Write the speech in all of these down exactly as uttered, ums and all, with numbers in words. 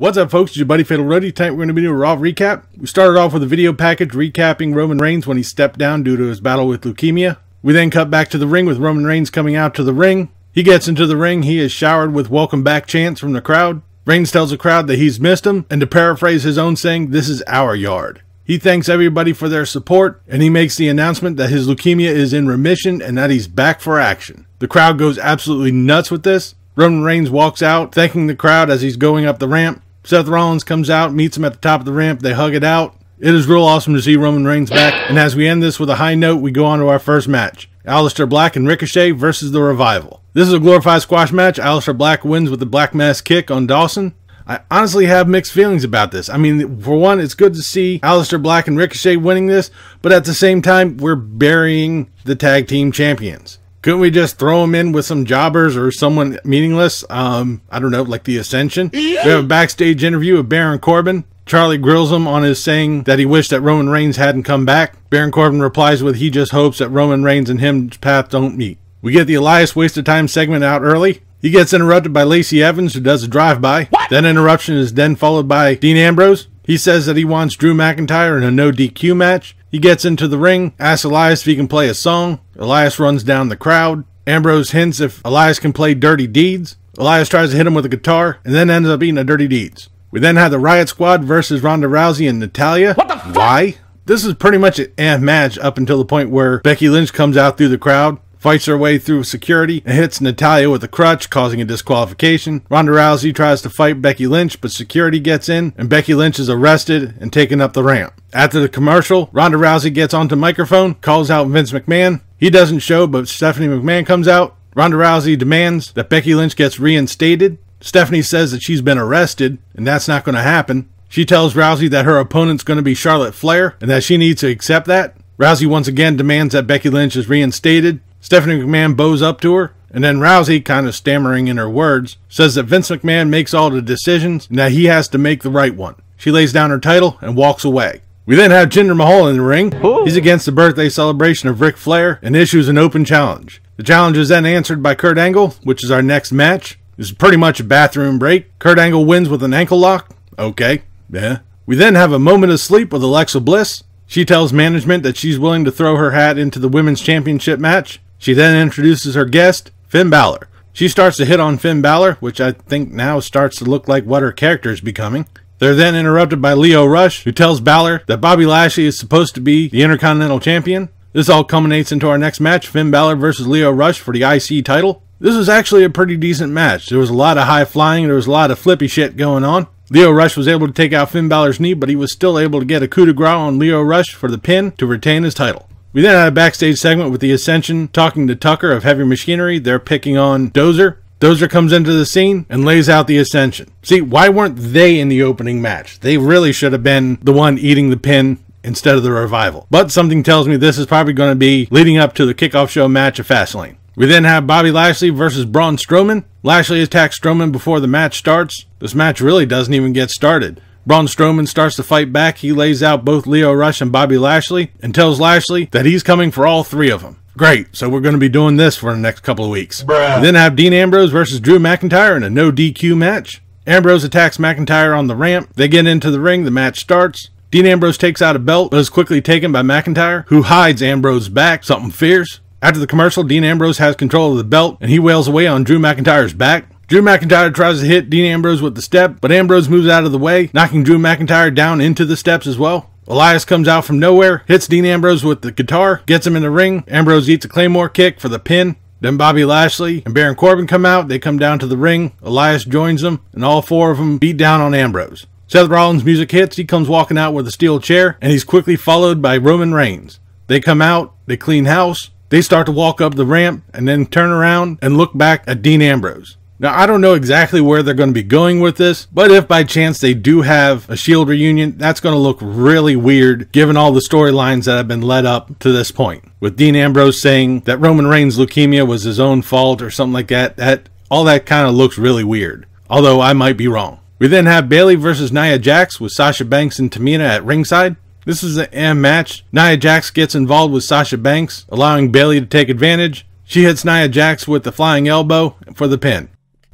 What's up, folks? It's your buddy Fatal Roadie. Tonight we're going to be doing a Raw recap. We started off with a video package recapping Roman Reigns when he stepped down due to his battle with leukemia. We then cut back to the ring with Roman Reigns coming out to the ring. He gets into the ring. He is showered with welcome back chants from the crowd. Reigns tells the crowd that he's missed him, and to paraphrase his own saying, this is our yard. He thanks everybody for their support, and he makes the announcement that his leukemia is in remission and that he's back for action. The crowd goes absolutely nuts with this. Roman Reigns walks out, thanking the crowd as he's going up the ramp. Seth Rollins comes out, meets him at the top of the ramp. They hug it out. It is real awesome to see Roman Reigns back. And as we end this with a high note, we go on to our first match. Aleister Black and Ricochet versus The Revival. This is a glorified squash match. Aleister Black wins with the Black Mass kick on Dawson. I honestly have mixed feelings about this. I mean, for one, it's good to see Aleister Black and Ricochet winning this. But at the same time, we're burying the tag team champions. Couldn't we just throw him in with some jobbers or someone meaningless? Um, I don't know, like the Ascension. We have a backstage interview with Baron Corbin. Charlie grills him on his saying that he wished that Roman Reigns hadn't come back. Baron Corbin replies with he just hopes that Roman Reigns and him's path don't meet. We get the Elias waste of time segment out early. He gets interrupted by Lacey Evans, who does a drive-by. That interruption is then followed by Dean Ambrose. He says that he wants Drew McIntyre in a no D Q match. He gets into the ring, asks Elias if he can play a song. Elias runs down the crowd. Ambrose hints if Elias can play Dirty Deeds. Elias tries to hit him with a guitar and then ends up eating a Dirty Deeds. We then have the Riot Squad versus Ronda Rousey and Natalia. What the fuck? Why? This is pretty much an eh match up until the point where Becky Lynch comes out through the crowd, fights her way through security, and hits Natalia with a crutch, causing a disqualification. Ronda Rousey tries to fight Becky Lynch, but security gets in, and Becky Lynch is arrested and taken up the ramp. After the commercial, Ronda Rousey gets onto microphone, calls out Vince McMahon. He doesn't show, but Stephanie McMahon comes out. Ronda Rousey demands that Becky Lynch gets reinstated. Stephanie says that she's been arrested, and that's not going to happen. She tells Rousey that her opponent's going to be Charlotte Flair, and that she needs to accept that. Rousey once again demands that Becky Lynch is reinstated. Stephanie McMahon bows up to her, and then Rousey, kind of stammering in her words, says that Vince McMahon makes all the decisions and that he has to make the right one. She lays down her title and walks away. We then have Jinder Mahal in the ring. Ooh. He's against the birthday celebration of Ric Flair and issues an open challenge. The challenge is then answered by Kurt Angle, which is our next match. This is pretty much a bathroom break. Kurt Angle wins with an ankle lock. Okay, yeah. We then have a moment of sleep with Alexa Bliss. She tells management that she's willing to throw her hat into the women's championship match. She then introduces her guest, Finn Balor. She starts to hit on Finn Balor, which I think now starts to look like what her character is becoming. They're then interrupted by Lio Rush, who tells Balor that Bobby Lashley is supposed to be the Intercontinental Champion. This all culminates into our next match, Finn Balor versus Lio Rush for the I C title. This was actually a pretty decent match. There was a lot of high flying, there was a lot of flippy shit going on. Lio Rush was able to take out Finn Balor's knee, but he was still able to get a coup de grace on Lio Rush for the pin to retain his title. We then had a backstage segment with the Ascension talking to Tucker of Heavy Machinery. They're picking on Dozer. Dozer comes into the scene and lays out the Ascension. See, why weren't they in the opening match? They really should have been the one eating the pin instead of the Revival. But something tells me this is probably going to be leading up to the kickoff show match of Fastlane. We then have Bobby Lashley versus Braun Strowman. Lashley attacks Strowman before the match starts. This match really doesn't even get started. Braun Strowman starts to fight back. He lays out both Lio Rush and Bobby Lashley and tells Lashley that he's coming for all three of them. Great, so we're going to be doing this for the next couple of weeks. Bruh. We then have Dean Ambrose versus Drew McIntyre in a no D Q match. Ambrose attacks McIntyre on the ramp. They get into the ring. The match starts. Dean Ambrose takes out a belt, but is quickly taken by McIntyre, who hides Ambrose's back. Something fierce. After the commercial, Dean Ambrose has control of the belt, and he wails away on Drew McIntyre's back. Drew McIntyre tries to hit Dean Ambrose with the step, but Ambrose moves out of the way, knocking Drew McIntyre down into the steps as well. Elias comes out from nowhere, hits Dean Ambrose with the guitar, gets him in the ring. Ambrose eats a Claymore kick for the pin. Then Bobby Lashley and Baron Corbin come out. They come down to the ring. Elias joins them, and all four of them beat down on Ambrose. Seth Rollins' music hits. He comes walking out with a steel chair, and he's quickly followed by Roman Reigns. They come out. They clean house. They start to walk up the ramp and then turn around and look back at Dean Ambrose. Now, I don't know exactly where they're going to be going with this, but if by chance they do have a Shield reunion, that's going to look really weird given all the storylines that have been led up to this point. With Dean Ambrose saying that Roman Reigns' leukemia was his own fault or something like that, that all that kind of looks really weird. Although I might be wrong. We then have Bayley versus Nia Jax with Sasha Banks and Tamina at ringside. This is an M match. Nia Jax gets involved with Sasha Banks, allowing Bayley to take advantage. She hits Nia Jax with the flying elbow for the pin.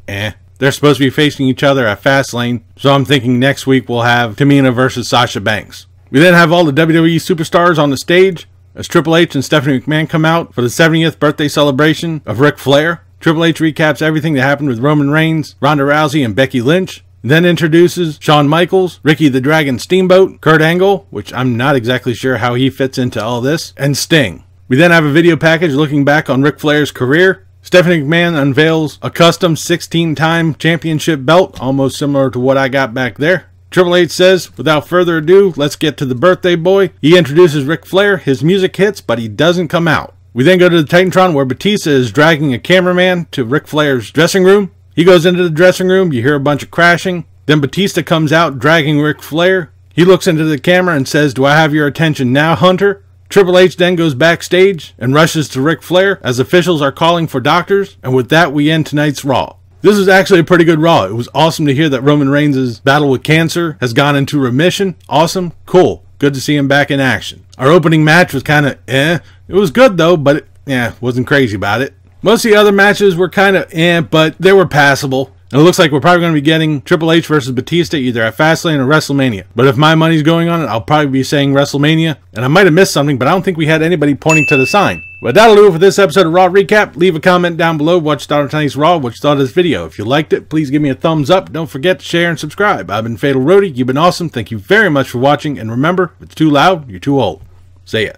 Eh. They're supposed to be facing each other at Fastlane, so I'm thinking next week we'll have Tamina versus Sasha Banks. We then have all the W W E superstars on the stage as Triple H and Stephanie McMahon come out for the seventieth birthday celebration of Ric Flair. Triple H recaps everything that happened with Roman Reigns, Ronda Rousey, and Becky Lynch. Then introduces Shawn Michaels, Ricky the Dragon Steamboat, Kurt Angle, which I'm not exactly sure how he fits into all this, and Sting. We then have a video package looking back on Ric Flair's career. Stephanie McMahon unveils a custom sixteen time championship belt, almost similar to what I got back there. Triple H says, without further ado, let's get to the birthday boy. He introduces Ric Flair, his music hits, but he doesn't come out. We then go to the Titantron where Batista is dragging a cameraman to Ric Flair's dressing room. He goes into the dressing room, you hear a bunch of crashing. Then Batista comes out dragging Ric Flair. He looks into the camera and says, do I have your attention now, Hunter? Triple H then goes backstage and rushes to Ric Flair as officials are calling for doctors. And with that, we end tonight's Raw. This is actually a pretty good Raw. It was awesome to hear that Roman Reigns' battle with cancer has gone into remission. Awesome. Cool. Good to see him back in action. Our opening match was kind of eh. It was good though, but it, yeah, wasn't crazy about it. Most of the other matches were kind of eh, but they were passable. And it looks like we're probably going to be getting Triple H versus Batista either at Fastlane or WrestleMania. But if my money's going on it, I'll probably be saying WrestleMania. And I might have missed something, but I don't think we had anybody pointing to the sign. But that'll do it for this episode of Raw Recap. Leave a comment down below what you thought of tonight's Raw, what you thought of this video. If you liked it, please give me a thumbs up. Don't forget to share and subscribe. I've been Fatal Roadie. You've been awesome. Thank you very much for watching. And remember, if it's too loud, you're too old. See ya.